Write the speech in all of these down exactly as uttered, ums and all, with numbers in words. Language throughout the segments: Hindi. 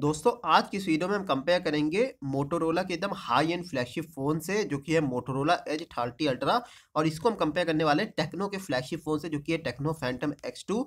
दोस्तों आज की इस वीडियो में हम कंपेयर करेंगे मोटोरोला के एकदम हाई एंड फ्लैगशिप फ़ोन से जो कि है मोटोरोला एज थर्टी अल्ट्रा, और इसको हम कंपेयर करने वाले टेक्नो के फ्लैगशिप फ़ोन से जो कि है टेक्नो फैंटम एक्स टू।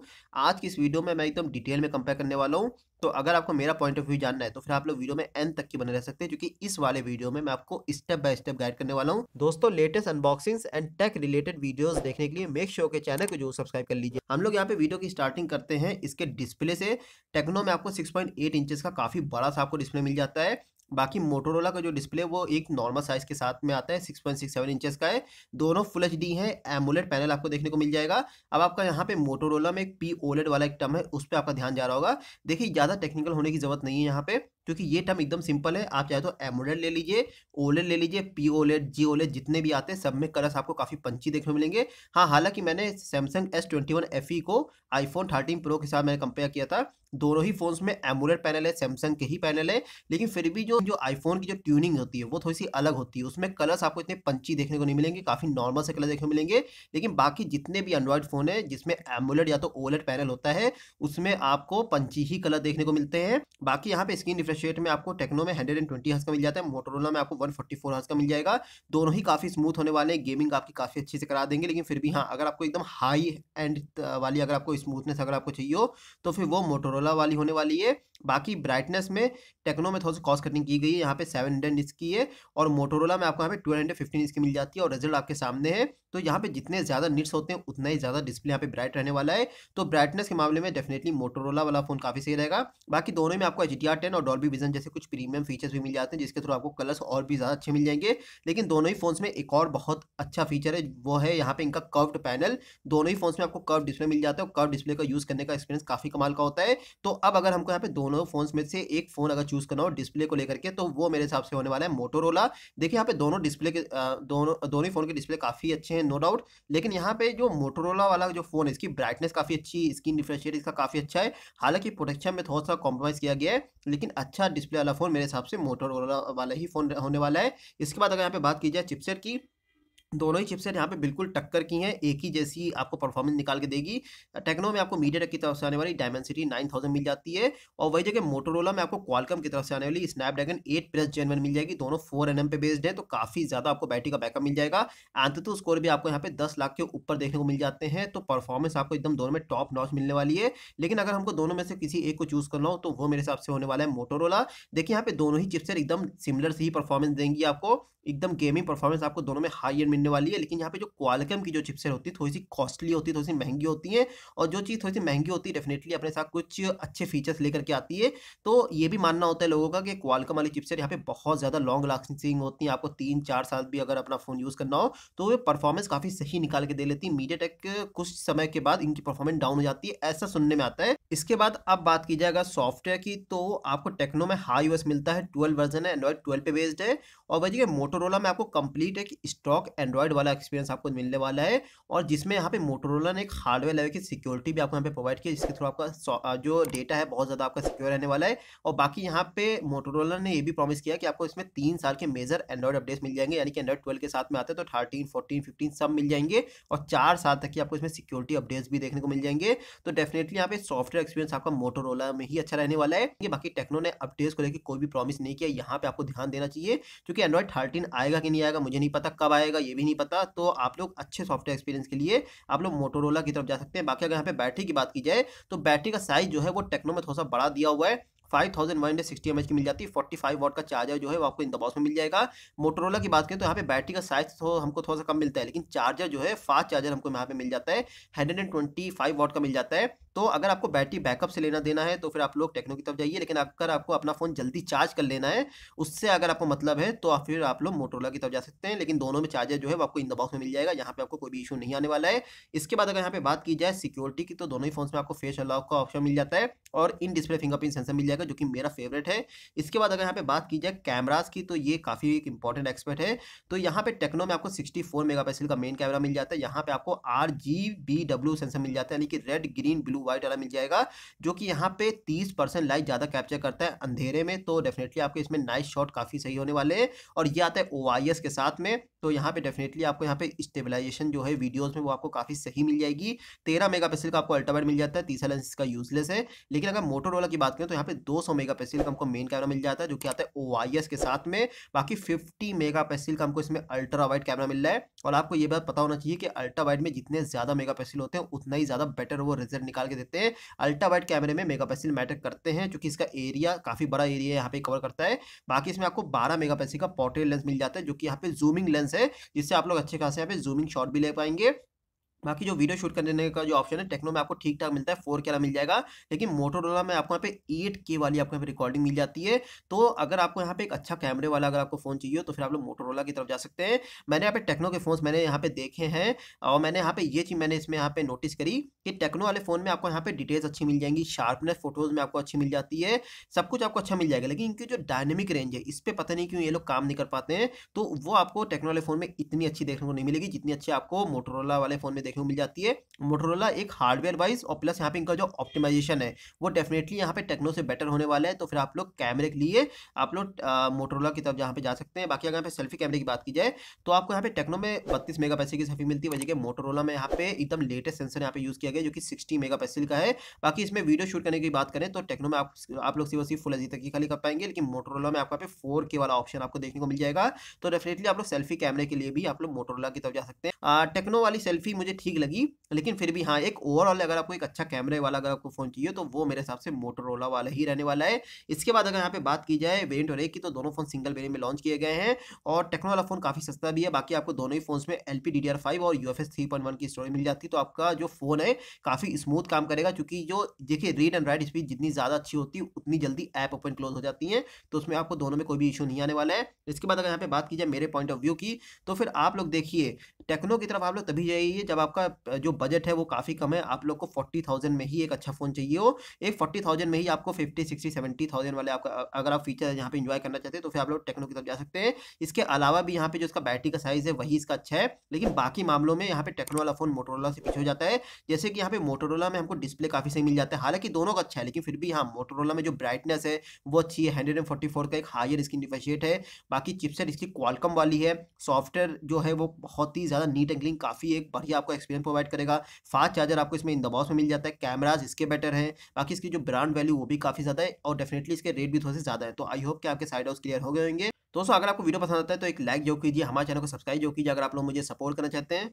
आज की इस वीडियो में मैं एकदम डिटेल में कंपेयर करने वाला हूँ, तो अगर आपको मेरा पॉइंट ऑफ व्यू जानना है तो फिर आप लोग वीडियो में एंड तक की बने रह सकते हैं, क्योंकि इस वाले वीडियो में मैं आपको स्टेप बाय स्टेप गाइड करने वाला हूं। दोस्तों latest unboxings and tech related videos देखने के लिए मेक श्योर के चैनल को जरूर सब्सक्राइब कर लीजिए। हम लोग यहाँ पे वीडियो की स्टार्टिंग करते हैं इसके डिस्प्ले से। टेक्नो में आपको सिक्स पॉइंट एट इंचेस का काफी बड़ा सा आपको डिस्प्ले मिल जाता है। बाकी मोटोरोला का जो डिस्प्ले वो एक नॉर्मल साइज के साथ में आता है, six point six seven inches का है। दोनों फुल एच डी है, एमोलेड पैनल आपको देखने को मिल जाएगा। अब आपका यहाँ पे मोटोरोला में एक पी ओलेड वाला एक टर्म है, उस पर आपका ध्यान जा रहा होगा। देखिए ज़्यादा टेक्निकल होने की जरूरत नहीं है यहाँ पे, क्योंकि ये टर्म एकदम सिंपल है। आप चाहे तो एमोलेड ले लीजिए, ओलेड ले लीजिए, पी ओलेड, जी ओलेड, जितने भी आते हैं सब में कलर्स आपको काफ़ी पंची देखने को मिलेंगे। हाँ, हालांकि मैंने Samsung S twenty one F E को आईफोन थर्टीन प्रो के साथ मैंने कंपेयर किया था, दोनों ही फोन्स में एमोलेड पैनल है, सैमसंग के ही पैनल है, लेकिन फिर भी जो जो आईफोन की जो ट्यूनिंग होती है वो थोड़ी सी अलग होती है। उसमें कलर्स आपको इतने पंची देखने को नहीं मिलेंगे, काफ़ी नॉर्मल से कलर देखने को मिलेंगे। लेकिन बाकी जितने भी एंड्रॉयड फ़ोन है जिसमें एमोलेड या तो ओलेड पैनल होता है उसमें आपको पंची ही कलर देखने को मिलते हैं। बाकी यहाँ पे स्क्रीन रिफ्रेश रेट में आपको टेक्नो में हंड्रेड एंड ट्वेंटी हर्ट्ज़ का मिल जाता है, मोटोरोला में आपको वन फोर्टी फोर हर्ट्ज़ का मिल जाएगा। दोनों ही काफ़ी स्मूथ होने वाले हैं, गेमिंग आपकी काफ़ी अच्छी से करा देंगे। लेकिन फिर भी हाँ, अगर आपको एकदम हाई एंड वाली अगर आपको स्मूथनेस अगर आपको चाहिए हो तो फिर वो मोटोरोला वाली होने वाली है। बाकी ब्राइटनेस में टेक्नो में थोड़ी सी कॉस्ट कटिंग की गई है, यहाँ पे सेवन हंड्रेड निट्स की है और मोटोरोला में आपको यहाँ पे ट्वेल्व हंड्रेड फिफ्टी निट्स की मिल जाती है, और रिजल्ट आपके सामने है। तो यहाँ पे जितने ज़्यादा निट्स होते हैं उतना ही ज़्यादा डिस्प्ले यहाँ पे ब्राइट रहने वाला है। तो ब्राइटनेस के मामले में डेफिनेटली मोटोरोला वाला फोन काफ़ी सही रहेगा। बाकी दोनों में आपको एच डी आर टेन और डॉल्बी विजन जैसे कुछ प्रीमियम फीचर्स भी मिल जाते हैं, जिसके थ्रू आपको कलर्स और भी ज़्यादा अच्छे मिल जाएंगे। लेकिन दोनों ही फोन्स में एक और बहुत अच्छा फीचर है, वो है यहाँ पे इनका कर्व्ड पैनल। दोनों ही फोन्स में आपको कर्व डिस्प्ले मिल जाता है, और कर्व डिस्प्ले का यूज़ करने का एक्सपीरियंस काफ़ी कमाल का होता है। तो अब अगर हमको यहाँ पे दोनों फोन्स में से एक फोन अगर चूज करना हो डिस्प्ले को लेकर के, तो वो मेरे हिसाब से होने वाला है मोटोरोला। देखिए यहाँ पे दोनों डिस्प्ले के दोनों दोनों फोन के डिस्प्ले काफ़ी अच्छे हैं, नो डाउट। लेकिन यहाँ पे जो मोटोरोला वाला जो फोन है इसकी ब्राइटनेस काफ़ी अच्छी, स्क्रीन रिफ्रेश रेट इसका काफ़ी अच्छा है। हालांकि प्रोटेक्शन में थोड़ा सा कॉम्प्रोमाइज़ किया गया है, लेकिन अच्छा डिस्प्ले वाला फोन मेरे हिसाब से मोटोरोला वाला ही फोन होने वाला है। इसके बाद अगर यहाँ पे बात की जाए चिपसेट की, दोनों ही चिपसेट यहाँ पे बिल्कुल टक्कर की हैं, एक ही जैसी आपको परफॉर्मेंस निकाल के देगी। टेक्नो में आपको मीडियाटेक की तरफ से आने वाली डायमेंसिटी नाइन थाउज़ेंड मिल जाती है, और वही जगह मोटोरोला में आपको क्वालकॉम की तरफ से आने वाली Snapdragon eight plus gen one मिल जाएगी। दोनों फोर एन एम पे बेस्ड है, तो काफ़ी ज़्यादा आपको बैटरी का बैकअप मिल जाएगा। एंतुतु स्कोर भी आपको यहाँ पे दस लाख के ऊपर देखने को मिल जाते हैं, तो परफॉर्मेंस आपको एकदम दोनों में टॉप नॉच मिलने वाली है। लेकिन अगर हमको दोनों में से किसी एक को चूज़ करना हो तो वो मेरे हिसाब से होने वाला है मोटोरोला। देखिए यहाँ पे दोनों ही चिपसेट एकदम सिमिलर से ही परफॉर्मेंस देंगी आपको, एकदम गेमिंग परफॉर्मेंस आपको दोनों में हाई एंड मिलने वाली है। लेकिन यहाँ पे जो क्वालकॉम की जो चिपसेट होती है थोड़ी सी कॉस्टली होती है, थोड़ी सी महंगी होती है, और जो चीज़ थोड़ी सी महंगी होती है डेफिनेटली अपने साथ कुछ अच्छे फीचर्स लेकर के आती है। तो ये भी मानना होता है लोगों का कि क्वालकॉम वाली चिपसेट यहाँ पे बहुत ज़्यादा लॉन्ग लास्टिंग होती है, आपको तीन चार साल भी अगर अपना फ़ोन यूज़ करना हो तो ये परफॉर्मेंस काफ़ी सही निकाल के दे लेती है। मीडियाटेक कुछ समय के बाद इनकी परफॉर्मेंस डाउन हो जाती है, ऐसा सुनने में आता है। इसके बाद अब बात की जाएगा सॉफ्टवेयर की, तो आपको टेक्नो में हाईओएस मिलता है, ट्वेल्व वर्जन है, एंड्रॉइड ट्वेल्व पे बेस्ड है। और वही मोटोरोला में आपको कंप्लीट एक स्टॉक एंड्रॉइड वाला एक्सपीरियंस आपको मिलने वाला है, और जिसमें यहाँ पे मोटोरोला ने एक हार्डवेयर लेवल की सिक्योरिटी भी आपको यहाँ पे प्रोवाइड की, जिसके थ्रू आपका जो डेटा है बहुत ज़्यादा आपका सिक्योर रहने वाला है। और बाकी यहाँ पे मोटोरोला ने ये भी प्रॉमिस किया कि आपको इसमें तीन साल के मेजर एंड्रॉइड अपडेट्स मिल जाएंगे, यानी कि एंड्रॉइड ट्वेल्व के साथ में आते हैं तो थर्टीन फोर्टीन फिफ्टीन सब मिल जाएंगे, और चार साल तक की आपको इसमें सिक्योरिटी अपडेट्स भी देखने को मिल जाएंगे। तो डेफिनेटली यहाँ पे सॉफ्टवेयर एक्सपीरियंस आपका मोटोरोला में ही अच्छा रहने वाला है। बाकी टेक्नो ने अपडेट्स को लेकर कोई भी प्रॉमिस नहीं किया, यहाँ पे आपको ध्यान देना चाहिए, क्योंकि एंड्रॉइड थर्टीन आएगा कि नहीं आएगा मुझे नहीं पता, कब आएगा ये भी नहीं पता। तो आप लोग अच्छे सॉफ्टवेयर एक्सपीरियंस के लिए आप लोग मोटोरोला की तरफ जा सकते हैं। बाकी अगर यहाँ पे बैटरी की बात की जाए तो बैटरी का साइज जो है वो टेक्नो में थोड़ा सा बड़ा दिया हुआ है, five thousand one hundred sixty mAh की मिल जाती है। फोर्टी फाइव वॉट का चार्जर जो है वो आपको इन द बॉक्स में मिल जाएगा। मोटोरोला की बात करें तो यहाँ पे बैटरी का साइज तो हमको थोड़ा सा कम मिलता है, लेकिन चार्जर जो है फास्ट चार्जर हमको यहाँ पे मिल जाता है, one hundred twenty five watt का मिल जाता है। तो अगर आपको बैटरी बैकअप से लेना देना है तो फिर आप लोग टेक्नो की तरफ जाइए, लेकिन अगर आपको अपना फ़ोन जल्दी चार्ज कर लेना है उससे अगर आपको मतलब है तो आप फिर आप लोग मोटोरोला की तरफ जा सकते हैं। लेकिन दोनों में चार्जर जो है वो आपको इन द बॉक्स में मिल जाएगा, यहाँ पे आपको कोई भी इशू नहीं आने वाला है। इसके बाद अगर यहाँ पे बात की जाए सिक्योरिटी की, तो दोनों ही फोन में आपको फेस अनलॉक का ऑप्शन मिल जाता है और इन डिस्प्ले फिंगरप्रिंट सेंसर मिल जाएगा, जो कि मेरा फेवरेट है। इसके बाद अगर यहाँ पे बात की जाए कैमरास की, तो ये काफ़ी एक इंपॉर्टेंट एक्सपर्ट है। तो यहाँ पे टेक्नो में आपको सिक्सटी फोर मेगापिक्सल का मेन कैमरा मिल जाता है, यहाँ पे आपको R G B W sensor मिल जाता है, यानी कि रेड ग्रीन ब्लू व्हाइट वाला मिल जाएगा, जो कि यहाँ पे थर्टी परसेंट लाइट ज़्यादा कैप्चर करता है अंधेरे में। तो डेफिनेटली आपके इसमें नाइस शॉट काफ़ी सही होने वाले हैं, और ये आता है ओ आई एस के साथ में। तो यहाँ पे डेफिनेटली आपको यहाँ पे स्टेबलाइजेशन जो है वीडियोस में वो आपको काफ़ी सही मिल जाएगी। तेरह मेगापिक्सल का आपको अल्ट्रा वाइड मिल जाता है, तीसरा लेंस इसका यूजलेस है। लेकिन अगर मोटोरोला की बात करें तो यहाँ पे दो सौ मेगापिक्सल का हमको मेन कैमरा मिल जाता है जो कि आता है ओआईएस के साथ में। बाकी फिफ्टी मेगापिक्सल का हमको इसमें अल्ट्रा वाइड कैमरा मिल रहा है। और आपको ये बात पता होना चाहिए कि अल्ट्रा वाइड में जितने ज़्यादा मेगापिक्सल होते हैं उतना ही ज़्यादा बेटर वो रिजल्ट निकाल के देते हैं। अल्ट्रा वाइड कैमरे में मेगापिक्सल मैटर करते हैं क्योंकि इसका एरिया काफ़ी बड़ा एरिया यहाँ पे कवर करता है। बाकी इसमें आपको बारह मेगापिक्सल का पोर्ट्रेट लेंस मिल जाता है जो कि यहाँ पे जूमिंग लेंस है, जिससे आप लोग अच्छे खासे यहाँ पे जूमिंग शॉट भी ले पाएंगे। बाकी जो वीडियो शूट करने का जो ऑप्शन है टेक्नो में आपको ठीक ठाक मिलता है, फोर के वाला मिल जाएगा। लेकिन मोटोरोला में आपको यहाँ पे एट के वाली आपको यहाँ पे रिकॉर्डिंग मिल जाती है। तो अगर आपको यहाँ पे एक अच्छा कैमरे वाला अगर आपको फ़ोन चाहिए हो तो फिर आप लोग मोटोरोला की तरफ जा सकते हैं। मैंने यहाँ पे टेक्नो के फ़ोन्स मैंने यहाँ पे देखे हैं और मैंने यहाँ पे ये चीज़ मैंने इसमें यहाँ पे नोटिस करी कि टेक्नो वाले फ़ोन में आपको यहाँ पे डिटेल्स अच्छी मिल जाएंगी, शार्पनेस फोटोज़ में आपको अच्छी मिल जाती है, सब कुछ आपको अच्छा मिल जाएगा। लेकिन इनकी जो डायनेमिक रेंज है इस पर पता नहीं क्यों ये लोग काम नहीं कर पाते हैं। तो वो आपको टेक्नो वाले फ़ोन में इतनी अच्छी देखने को नहीं मिलेगी जितनी अच्छी आपको मोटोरोला वाले फ़ोन में मिल जाती है। मोटोरोला एक हार्डवेयर वाइज और प्लस यहाँ पे इनका जो ऑप्टिमाइजेशन है वो डेफिनेटली यहाँ पे टेक्नो से बेटर होने वाला है। तो फिर आप लोग कैमरे के लिए आप लोग मोटोरोला की तरफ यहाँ पे जा सकते हैं। बाकी अगर यहाँ पे सेल्फी कैमरे की बात की जाए तो आपको यहाँ पे टेक्नो में बत्तीस मेगापिक्सल की सेल्फी मिलती है, वजह के मोटोरोला में यहाँ पे एकदम लेटेस्ट सेंसर यहाँ पे यूज किया गया जो कि सिक्सटी मेगापिक्सल का है। बाकी इसमें वीडियो शूट करने की बात करें तो टेक्नो में आप आप लोग सिर्फ फुल एचडी तक ही खाली कर पाएंगे, लेकिन मोटोरोला में आपको यहाँ पे फोर के वाला ऑप्शन आपको देखने को मिल जाएगा। तो डेफिनेटली आप लोग सेल्फी कैमरे के लिए भी आप लोग मोटोरोला की तरफ जा सकते हैं। टेक्नो वाली सेल्फी मुझे ठीक लगी, लेकिन फिर भी हाँ एक ओवरऑल अगर आपको एक अच्छा कैमरे वाला अगर आपको फोन चाहिए तो वो मेरे हिसाब से मोटोरोला वाला ही रहने वाला है। इसके बाद अगर यहाँ पे बात की जाए वेरिएंट और एक की तो दोनों फोन सिंगल वेरिएंट में लॉन्च किए गए हैं और टेक्नो वाला फोन काफी सस्ता भी है। बाकी आपको दोनों ही फोन्स में L P D D R five और U F S three point one की स्टोरेज मिल जाती है। तो आपका जो फोन है काफी स्मूथ काम करेगा क्योंकि जो देखिए रीड एंड राइट स्पीड जितनी ज्यादा अच्छी होती है उतनी जल्दी ऐप ओपन क्लोज हो जाती है, तो उसमें आपको दोनों में कोई भी इशू नहीं आने वाला है। इसके बाद अगर यहाँ पे बात की जाए मेरे पॉइंट ऑफ व्यू की तो फिर आप लोग देखिए टेक्नो की तरफ आप लोग तभी जाइए जब आपका जो बजट है वो काफ़ी कम है। आप लोग को फोर्टी थाउजेंड में ही एक अच्छा फ़ोन चाहिए हो, एक फोर्टी थाउजेंड में ही आपको फिफ्टी सिक्सटी सेवेंटी थाउजेंड वाले आपका अगर आप फीचर यहाँ पे एंजॉय करना चाहते हैं तो फिर आप लोग टेक्नो की तरफ जा सकते हैं। इसके अलावा भी यहाँ पे जो इसका बैटरी का साइज़ है वही इसका अच्छा है, लेकिन बाकी मामलों में यहाँ पे टेक्नो वाला फ़ोन मोटोरोला से पीछे हो जाता है। जैसे कि यहाँ पे मोटोरोला में हमको डिस्प्ले काफ़ी सही मिल जाता है, हालांकि दोनों का अच्छा है, लेकिन फिर भी हाँ मोटोरोला में जो ब्राइटनेस है वो अच्छी है। हंड्रेड एंड फोर्टी फोर का एक हायर स्क्रीन रिफ्रेश रेट है। बाकी चिपसेट इसकी क्वालकॉम वाली है, सॉफ्टवेयर जो है वो बहुत ही ज़्यादा नीट एंड क्लीन, काफ़ी एक बढ़िया आपको एक्सपीरियंस प्रोवाइड करेगा। फास्ट चार्जर आपको इसमें इन द बॉक्स में मिल जाता है, कैमराज इसके बेटर हैं, बाकी इसकी जो ब्रांड वैल्यू वो भी काफ़ी ज़्यादा है और डेफिनेटली इसके रेट भी थोड़े से ज़्यादा है। तो आई होप कि आपके साइड हाउस क्लियर हो गए होंगे। दोस्तों अगर आपको वीडियो पसंद आता है तो एक लाइक जो कीजिए, हमारे चैनल को सब्सक्राइब जो कीजिए अगर आप लोग मुझे सपोर्ट करना चाहते हैं।